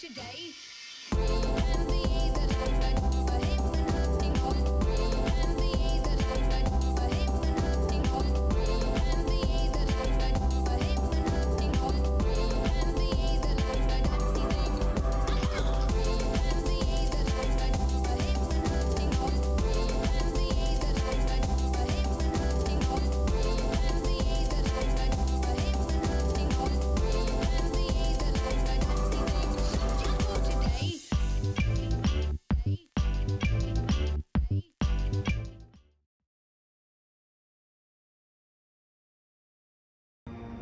today.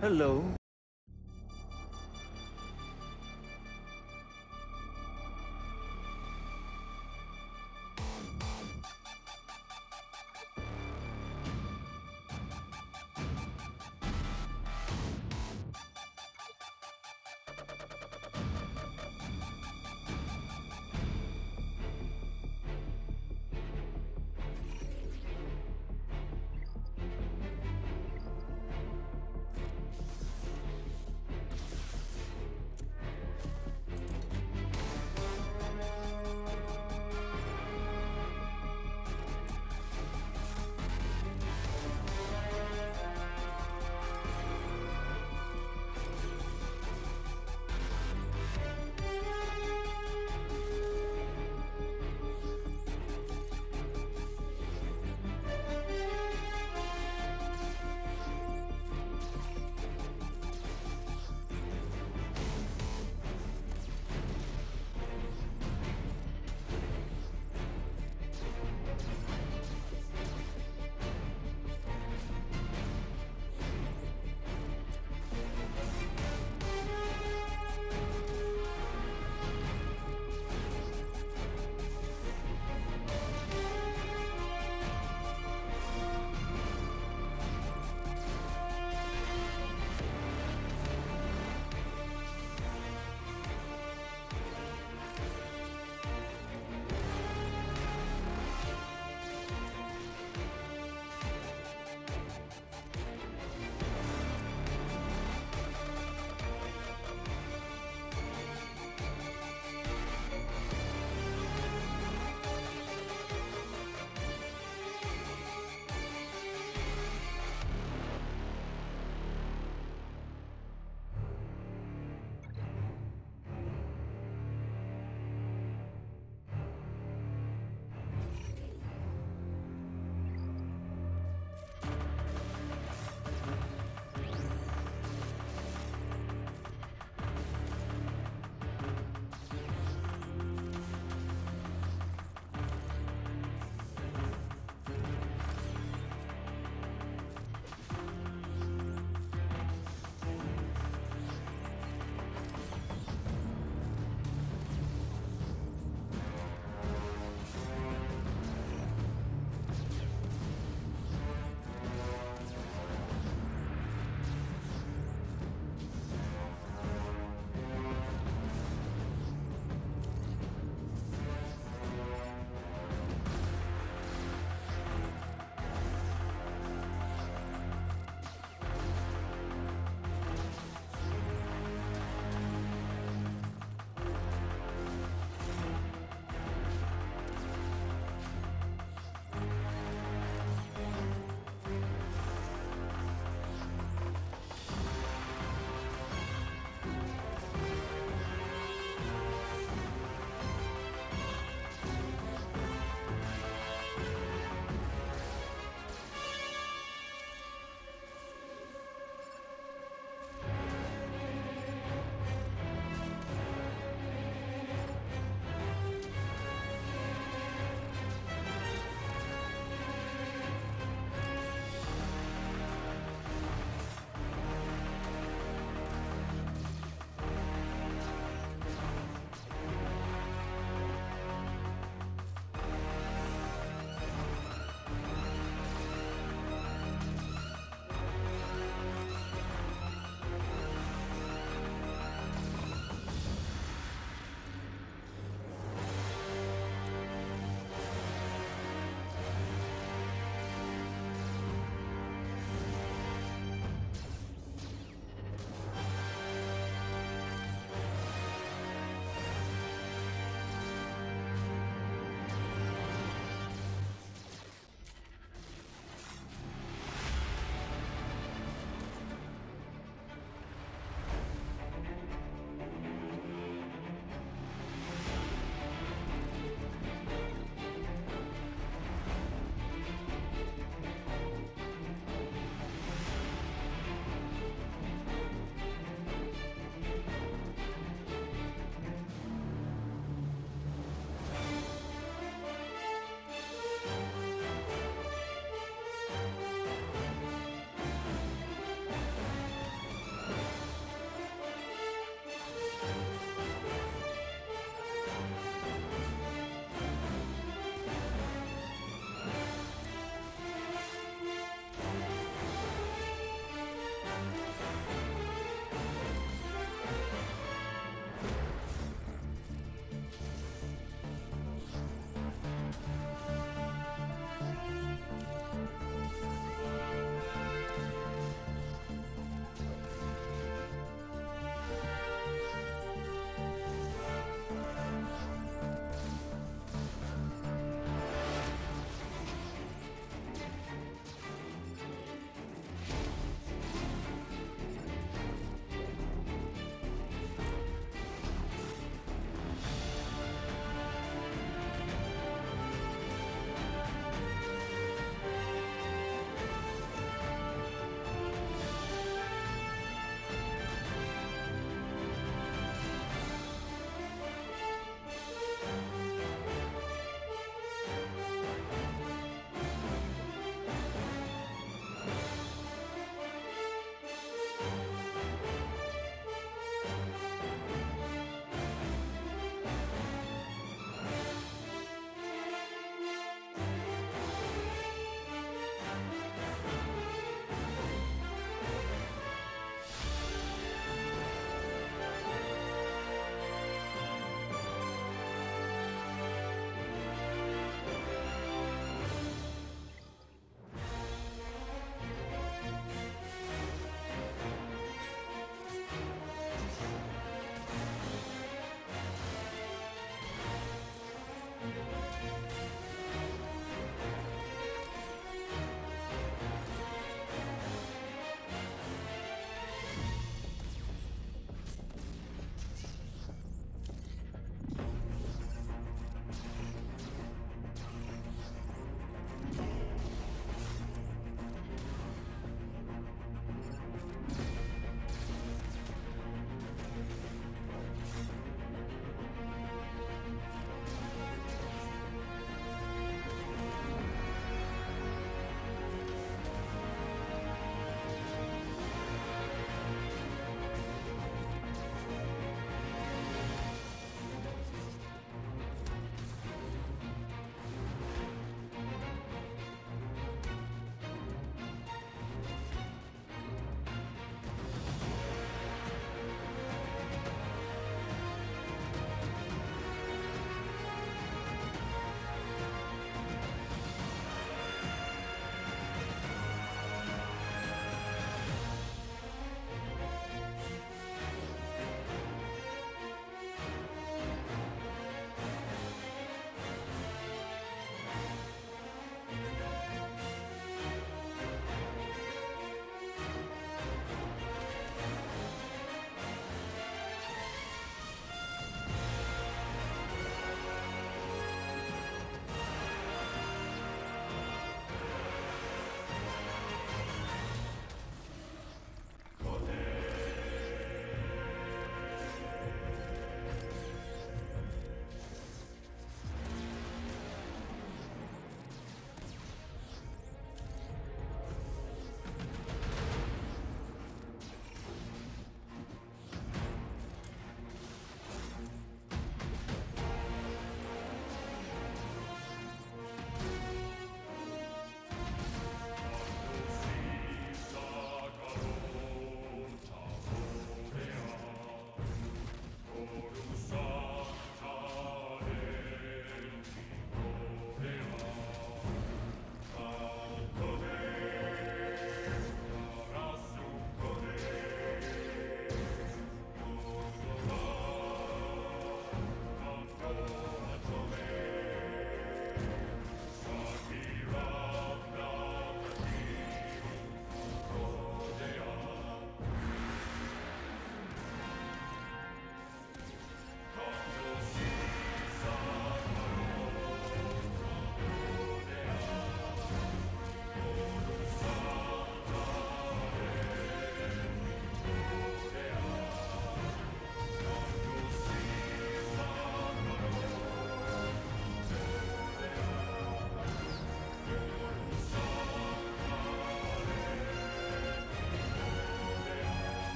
Hello.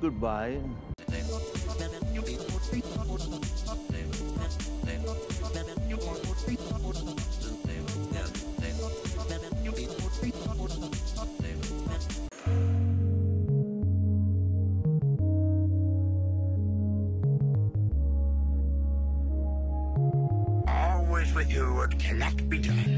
Goodbye. Always with you, what cannot be done.